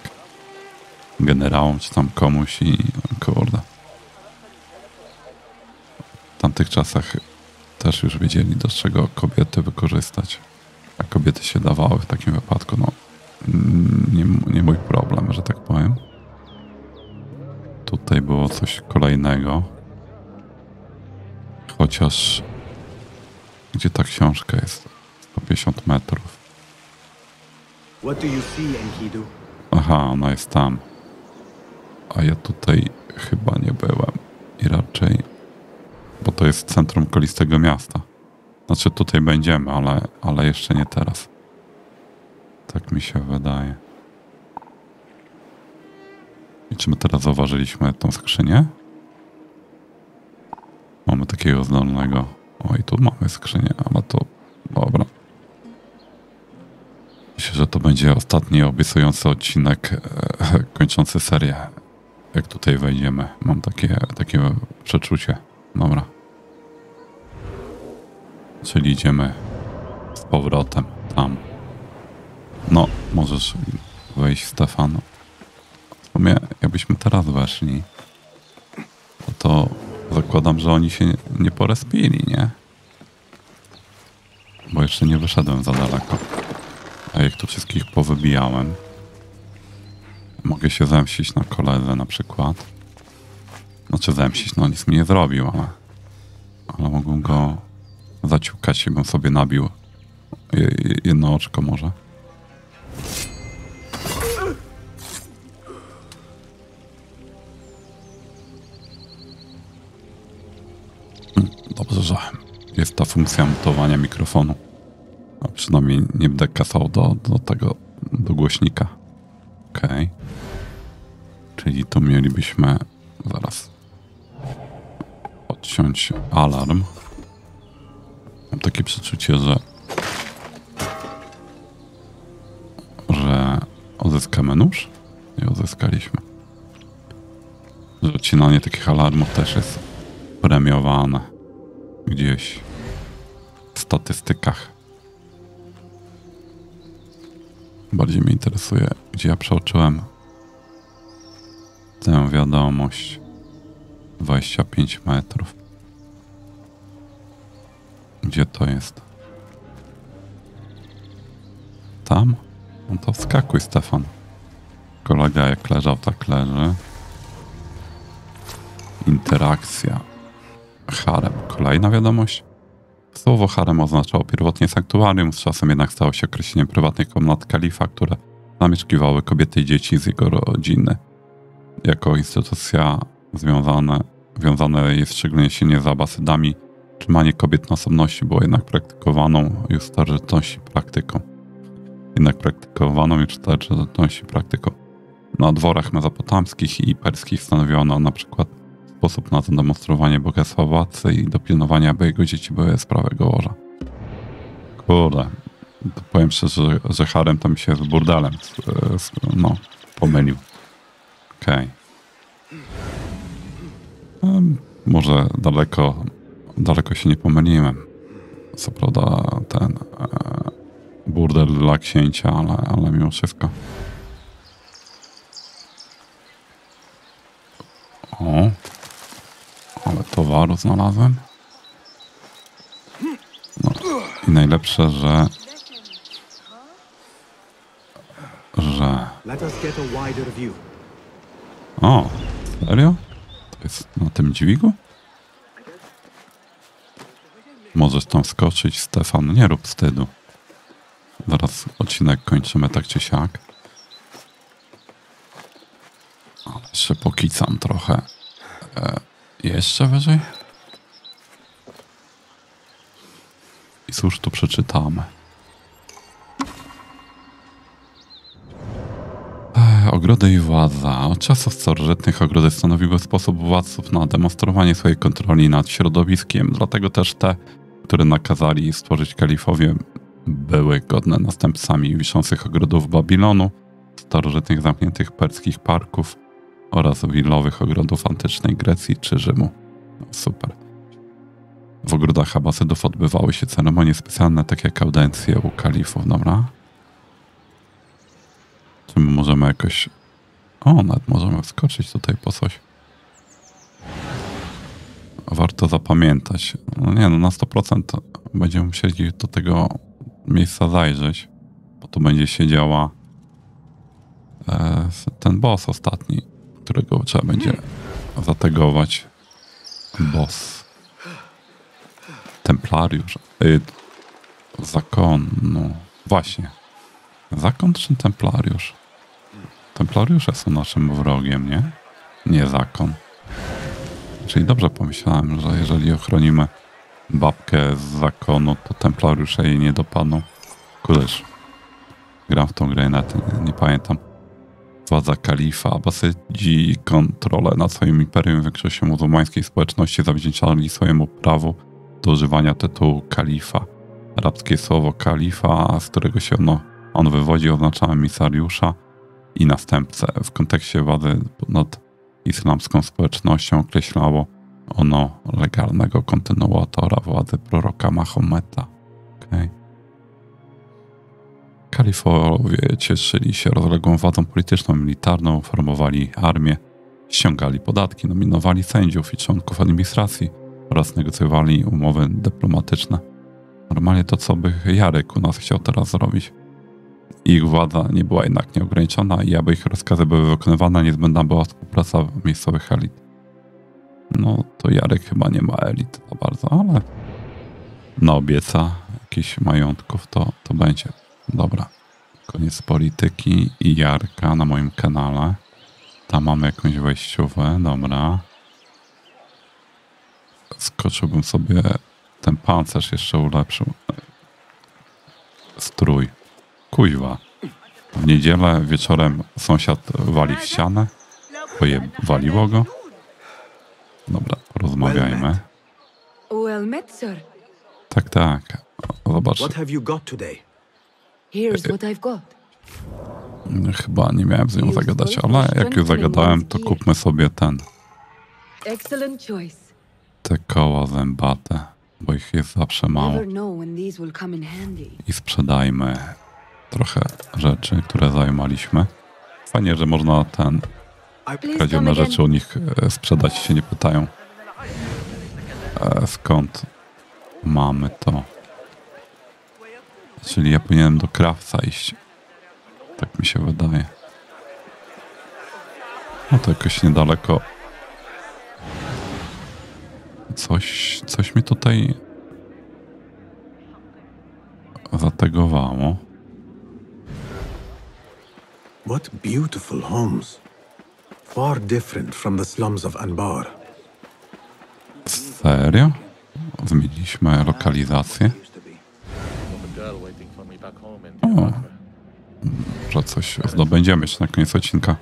generałom czy tam komuś i kurde. W tamtych czasach też już wiedzieli, do czego kobiety wykorzystać. A kobiety się dawały w takim wypadku, no nie mój problem, że tak powiem. Tutaj było coś kolejnego. Chociaż... Gdzie ta książka jest? 150 metrów. Aha, ona jest tam. A ja tutaj chyba nie byłem. I raczej... Bo to jest centrum kolistego miasta. Znaczy tutaj będziemy, ale jeszcze nie teraz. Tak mi się wydaje. I czy my teraz zauważyliśmy tą skrzynię? Mamy takiego zdolnego. O, i tu mamy skrzynię, ale to... Dobra. Myślę, że to będzie ostatni obiecujący odcinek kończący serię. Jak tutaj wejdziemy. Mam takie przeczucie. Dobra. Czyli idziemy z powrotem tam. No, możesz wejść, Stefan. W sumie, jakbyśmy teraz weszli, to zakładam, że oni się nie porespili, nie? Bo jeszcze nie wyszedłem za daleko. A jak tu wszystkich powybijałem, mogę się zemścić na koledze na przykład. Znaczy zemścić, no nic mi nie zrobił, ale mógłbym go zaciukać i bym sobie nabił jedno oczko może. Dobrze, że jest ta funkcja mutowania mikrofonu. A przynajmniej nie będę kasał do głośnika. Okej. Czyli to mielibyśmy zaraz odciąć alarm. Mam takie przeczucie, że odzyskamy nóż? Nie odzyskaliśmy. Że odcinanie takich alarmów też jest premiowane gdzieś w statystykach. Bardziej mnie interesuje, gdzie ja przeoczyłem tę wiadomość. 25 metrów. Gdzie to jest? Tam? No to wskakuj, Stefan. Kolega jak leżał, tak leży. Interakcja. Harem. Kolejna wiadomość. Słowo harem oznaczało pierwotnie sanktuarium, z czasem jednak stało się określeniem prywatnej komnat kalifa, które zamieszkiwały kobiety i dzieci z jego rodziny. Jako instytucja związane jest szczególnie silnie z Abbasydami, trzymanie kobiet na osobności było jednak praktykowaną już w starożytności praktyką. Na dworach mezopotamskich i perskich stanowiono na przykład sposób na zademonstrowanie bogactwa władcy i dopilnowanie, aby jego dzieci były z prawego łoża. Kurde, to powiem szczerze, że harem tam się z burdelem pomylił. Okej. Okay. Może daleko się nie pomyliłem. Co prawda ten burdel dla księcia, ale mimo wszystko. O, ale towaru znalazłem. No. I najlepsze, że... O, serio? To jest na tym dźwigu? Możesz tam skoczyć, Stefan, nie rób wstydu. Zaraz odcinek kończymy tak czy siak. Ale się pokicam trochę. Jeszcze wyżej? I cóż tu przeczytamy? Ogrody i władza. Od czasów starożytnych ogrody stanowiły sposób władców na demonstrowanie swojej kontroli nad środowiskiem, dlatego też te, które nakazali stworzyć kalifowie, były godne następcami wiszących ogrodów Babilonu, starożytnych zamkniętych perskich parków oraz willowych ogrodów antycznej Grecji czy Rzymu. No, super. W ogrodach Abbasydów odbywały się ceremonie specjalne, takie jak audencje u kalifów, dobra? Czy my możemy jakoś... O, nawet możemy wskoczyć tutaj po coś. Warto zapamiętać. No nie, no na 100% będziemy musieli do tego miejsca zajrzeć, bo tu będzie siedziała ten boss ostatni, którego trzeba będzie zategować. Boss. Templariusz. Zakon, no właśnie. Zakon czy templariusz? Templariusze są naszym wrogiem, nie? Nie zakon. Czyli dobrze pomyślałem, że jeżeli ochronimy babkę z zakonu, to templariusze jej nie dopadną. Kuleż. Gram w tą grę, nie pamiętam. Władza kalifa. Abbasydzi kontrolę nad swoim imperium w większości muzułmańskiej społeczności zawdzięczali swojemu prawu do używania tytułu kalifa. Arabskie słowo kalifa, z którego się on wywodzi, oznacza emisariusza i następcę. W kontekście władzy nad islamską społecznością określało ono legalnego kontynuatora władzy proroka Mahometa. Okay. Kalifowie cieszyli się rozległą władzą polityczną, militarną, formowali armię, ściągali podatki, nominowali sędziów i członków administracji oraz negocjowali umowy dyplomatyczne. Normalnie to, co by Jarek u nas chciał teraz zrobić. Ich władza nie była jednak nieograniczona i aby ich rozkazy były wykonywane, niezbędna była współpraca miejscowych elit. No to Jarek chyba nie ma elit za bardzo, ale na obieca jakichś majątków to będzie. Dobra, koniec polityki i Jarka na moim kanale. Tam mamy jakąś wejściówę, dobra. Skoczyłbym sobie, ten pancerz jeszcze ulepszył. Strój. Kuźwa. W niedzielę wieczorem sąsiad wali w ścianę. Waliło go. Dobra, rozmawiajmy. Tak. Zobacz. Chyba nie miałem z nią zagadać, ale jak już zagadałem, to kupmy sobie te koła zębate, bo ich jest zawsze mało. I sprzedajmy trochę rzeczy, które zajmaliśmy. Fajnie, że można kradzione rzeczy u nich sprzedać, się nie pytają. Skąd mamy to? Czyli ja powinienem do krawca iść. Tak mi się wydaje. No to jakoś niedaleko. Coś mi tutaj zategowało. What beautiful homes. Far different from the slums of Anbar. Serio? Zmieniliśmy lokalizację. O, może coś zdobędziemy jeszcze na koniec odcinka.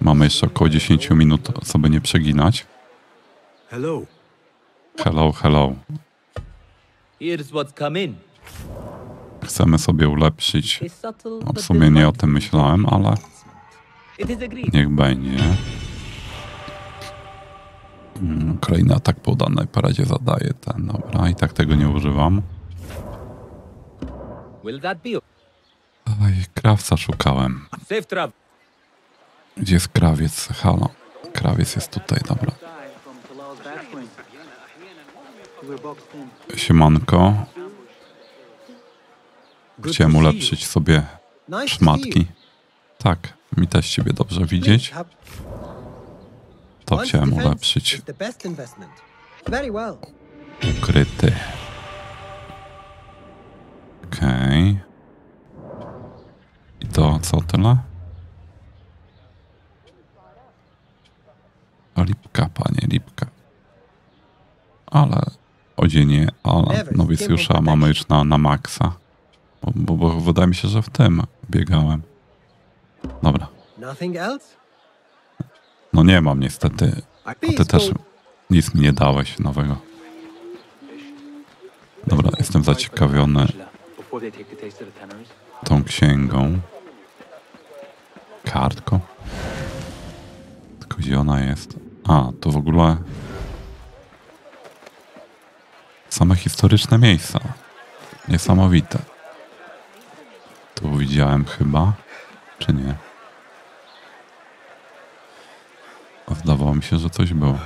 Mamy jeszcze około 10 minut, żeby nie przeginać. Hello. Hello, hello. Here's what's come in. Chcemy sobie ulepszyć. No, w sumie nie o tym myślałem, ale niech będzie. Kolejny atak po danej paradzie zadaje ten. Dobra, i tak tego nie używam. Aj, krawca szukałem. Gdzie jest krawiec? Halo. Krawiec jest tutaj, dobra. Siemanko. Chciałem ulepszyć sobie szmatki. Tak, mi też ciebie dobrze widzieć. To chciałem ulepszyć. Ukryty. Okej. I to co tyle? Lipka, panie, lipka. Ale odzienie, ale nowicjusza mamy już na maksa. Bo wydaje mi się, że w tym biegałem. Dobra. No nie mam niestety. A ty też nic mi nie dałeś nowego. Dobra, jestem zaciekawiony tą księgą. Kartką. Tylko gdzie ona jest? A, to w ogóle same historyczne miejsca. Niesamowite. Tu widziałem chyba, czy nie? Zdawało mi się, że coś było.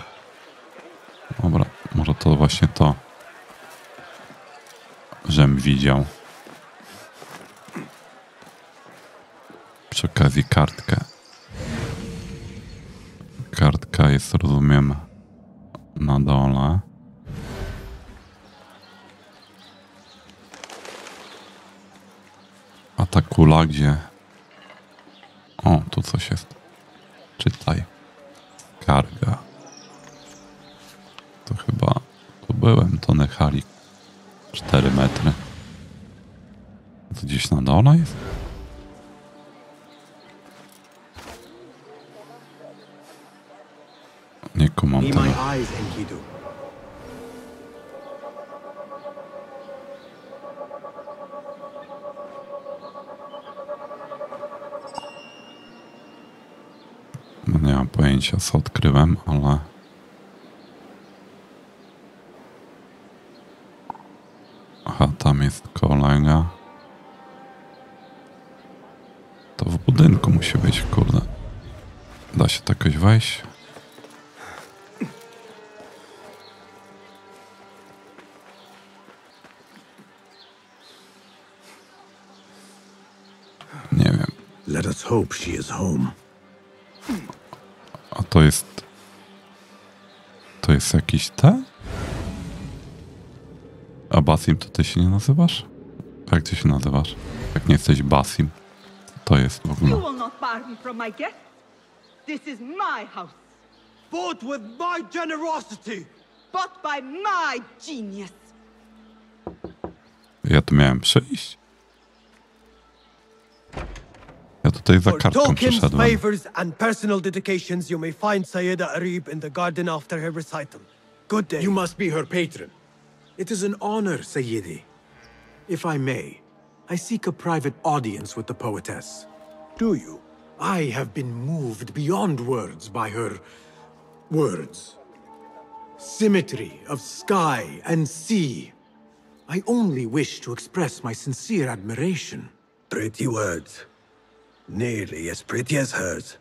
Dobra, może to właśnie to, żem widział. Przy okazji kartkę. Kartka jest, rozumiem, na dole. A ta kula gdzie? O, tu coś jest. Czytaj. Karga. To chyba... Tu byłem, to Nechali. 4 metry. To gdzieś na dole jest? Nie kumam tego. Nie mam pojęcia, co odkryłem, ale... Aha, tam jest kolega. To w budynku musi być, kurde. Da się to jakoś wejść? Nie wiem. Let us hope she is home. A to jest... To jest jakiś te? A Basim to ty się nie nazywasz? Jak ty się nazywasz? Jak nie jesteś Basim, to jest w ogóle... Ja tu miałem przyjść? Ja tutaj za kartką przyszedłem. Pretty words. Nearly as pretty as hers,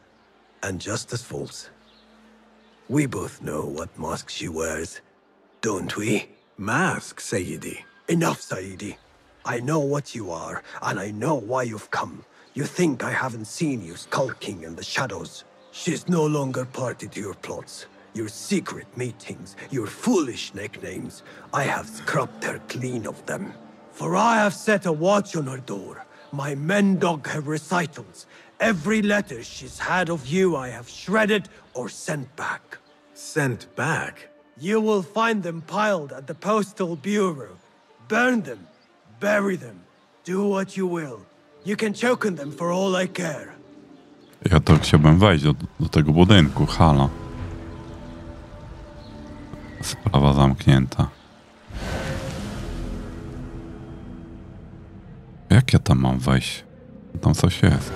and just as false. We both know what mask she wears, don't we? Mask, Sayyidi. Enough, Sayyidi. I know what you are, and I know why you've come. You think I haven't seen you skulking in the shadows. She's no longer party to your plots, your secret meetings, your foolish nicknames. I have scrubbed her clean of them. For I have set a watch on her door. My men dog her recitals. Every letter she's had of you I have shredded or sent back. Sent back? You will find them piled at the Postal Bureau. Burn them. Bury them. Do what you will. You can choke on them for all I care. Ja to chciałbym wejść do tego budynku. Halo. Sprawa zamknięta. Jak ja tam mam wejść? Tam coś jest.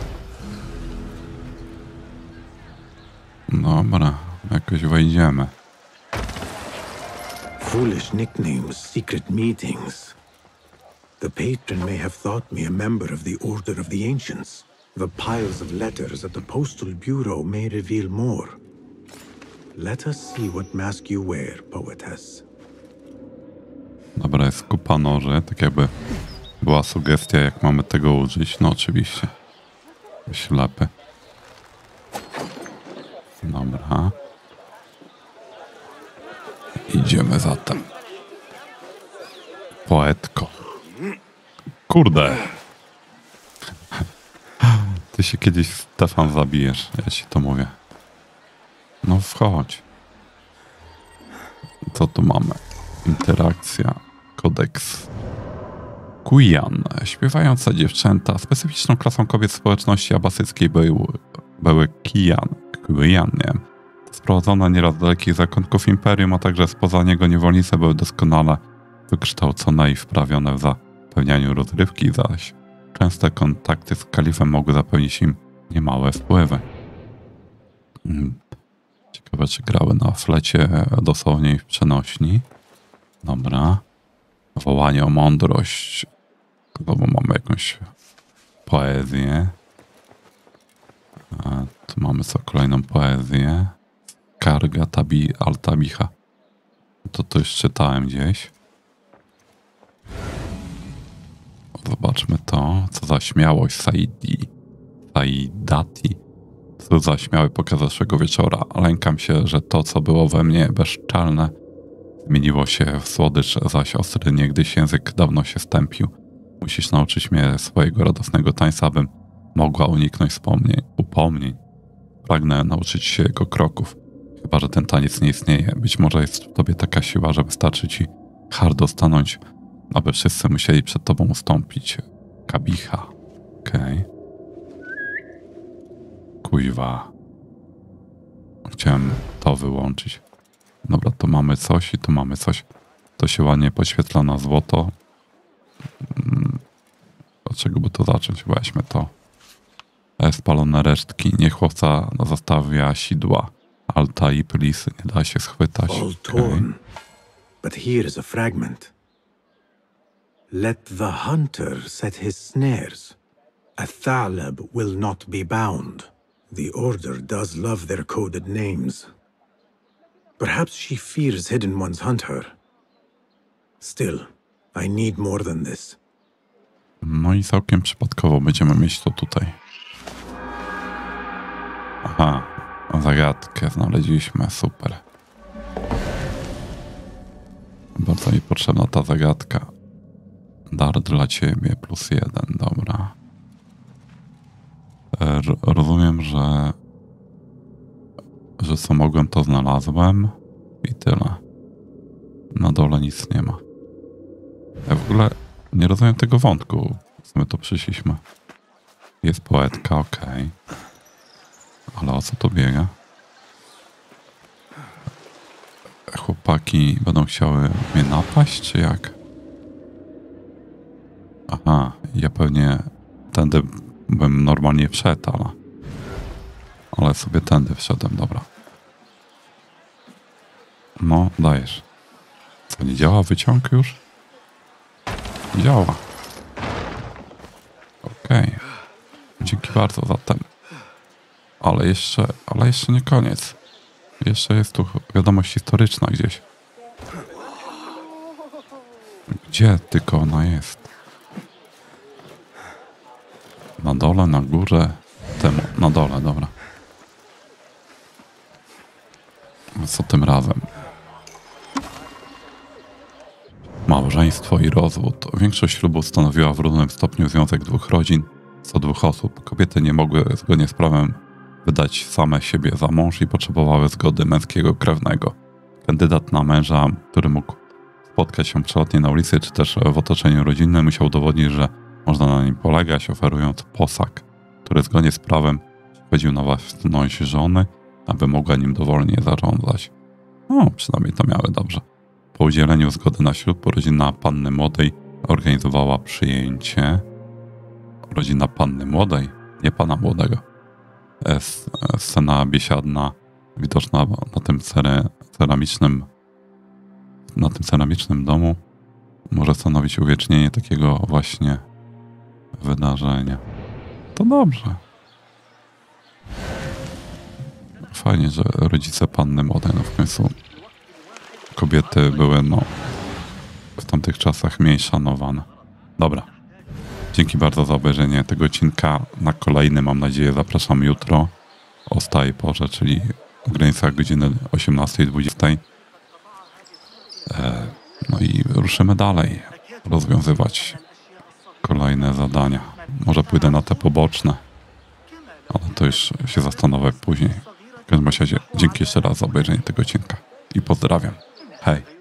Dobra, jakoś wejdziemy. Foolish nicknames, secret meetings. The patron may have thought me a member of the Order of the Ancients. The piles of letters at the Postal Bureau may reveal more. Let us see what mask you wear, poetess. Dobra, jest kupa noży, tak jakby była sugestia, jak mamy tego użyć. No oczywiście. Ślepy. Dobra. Idziemy zatem. Poetko. Kurde. Ty się kiedyś, Stefan, zabijesz. Ja ci to mówię. No wchodź. Co tu mamy? Interakcja. Kodeks. Kiyan. Śpiewająca dziewczęta. Specyficzną klasą kobiet społeczności abbasyckiej były Kiyan. Kiyan, nie? Sprowadzona nieraz z dalekich zakątków imperium, a także spoza niego niewolnice były doskonale wykształcone i wprawione w zapewnianiu rozrywki, zaś częste kontakty z kalifem mogły zapewnić im niemałe wpływy. Ciekawe, czy grały na flecie dosłownie i w przenośni. Dobra. Wołanie o mądrość. Znowu mamy jakąś poezję. A tu mamy co? Kolejną poezję. Karga at-Tabi al-Tabicha. To już czytałem gdzieś. Zobaczmy to. Co za śmiałość, Sayyidi. Sayyidati. Co za śmiały pokaz zeszłego wieczora. Lękam się, że to, co było we mnie bezczelne, zmieniło się w słodycz, zaś ostry niegdyś język dawno się stępił. Musisz nauczyć mnie swojego radosnego tańca, abym mogła uniknąć upomnień. Pragnę nauczyć się jego kroków. Chyba że ten taniec nie istnieje. Być może jest w tobie taka siła, że wystarczy ci hardo stanąć, aby wszyscy musieli przed tobą ustąpić. Kabiha. Okej. Kuźwa. Chciałem to wyłączyć. Dobra, tu mamy coś i tu mamy coś. To się ładnie podświetla na złoto. Od czego by to zacząć? Weźmy to. Spalone resztki. Niech chłopca zostawia sidła. Alta i plisy. Nie da się schwytać. Okay. But here is a fragment. Let the hunter set his snares. Athaleb will not be bound. The Order does love their coded names. Perhaps she fears hidden ones hunt her. Still, I need more than this. No i całkiem przypadkowo będziemy mieć to tutaj. Aha, zagadkę znaleźliśmy, super. Bardzo mi potrzebna ta zagadka. Dar dla ciebie +1, dobra. Rozumiem, że co mogłem, to znalazłem i tyle. Na dole nic nie ma. Ja w ogóle nie rozumiem tego wątku. My tu przyszliśmy. Jest poetka, okej. Ale o co to biega? Chłopaki będą chciały mnie napaść, czy jak? Aha, ja pewnie tędy bym normalnie wszedł, ale sobie tędy wszedłem, dobra. No, dajesz. Co, nie działa wyciąg już? Działa. Okej. Dzięki bardzo za ten. Ale jeszcze nie koniec. Jeszcze jest tu wiadomość historyczna gdzieś. Gdzie tylko ona jest? Na dole, na górze, temu, na dole, dobra. Co tym razem? małżeństwo i rozwód. Większość ślubów stanowiła w równym stopniu związek dwóch rodzin, co dwóch osób. Kobiety nie mogły zgodnie z prawem wydać same siebie za mąż i potrzebowały zgody męskiego krewnego. Kandydat na męża, który mógł spotkać się przelotnie na ulicy czy też w otoczeniu rodzinnym, musiał udowodnić, że można na nim polegać, oferując posag, który zgodnie z prawem wchodził na własność żony, aby mogła nim dowolnie zarządzać. No, przynajmniej to miały dobrze. Po udzieleniu zgody na ślub rodzina panny młodej organizowała przyjęcie. Rodzina panny młodej, nie pana młodego. Scena biesiadna widoczna na tym ceramicznym domu może stanowić uwiecznienie takiego właśnie wydarzenia. To dobrze. Fajnie, że rodzice panny młodej, no w końcu kobiety były, no, w tamtych czasach mniej szanowane. Dobra. Dzięki bardzo za obejrzenie tego odcinka. Na kolejny, mam nadzieję, zapraszam jutro o stałej porze, czyli w granicach godziny 18:20. No i ruszymy dalej rozwiązywać kolejne zadania. Może pójdę na te poboczne, ale to już się zastanowię później. W każdym razie dzięki jeszcze raz za obejrzenie tego odcinka i pozdrawiam. Hej!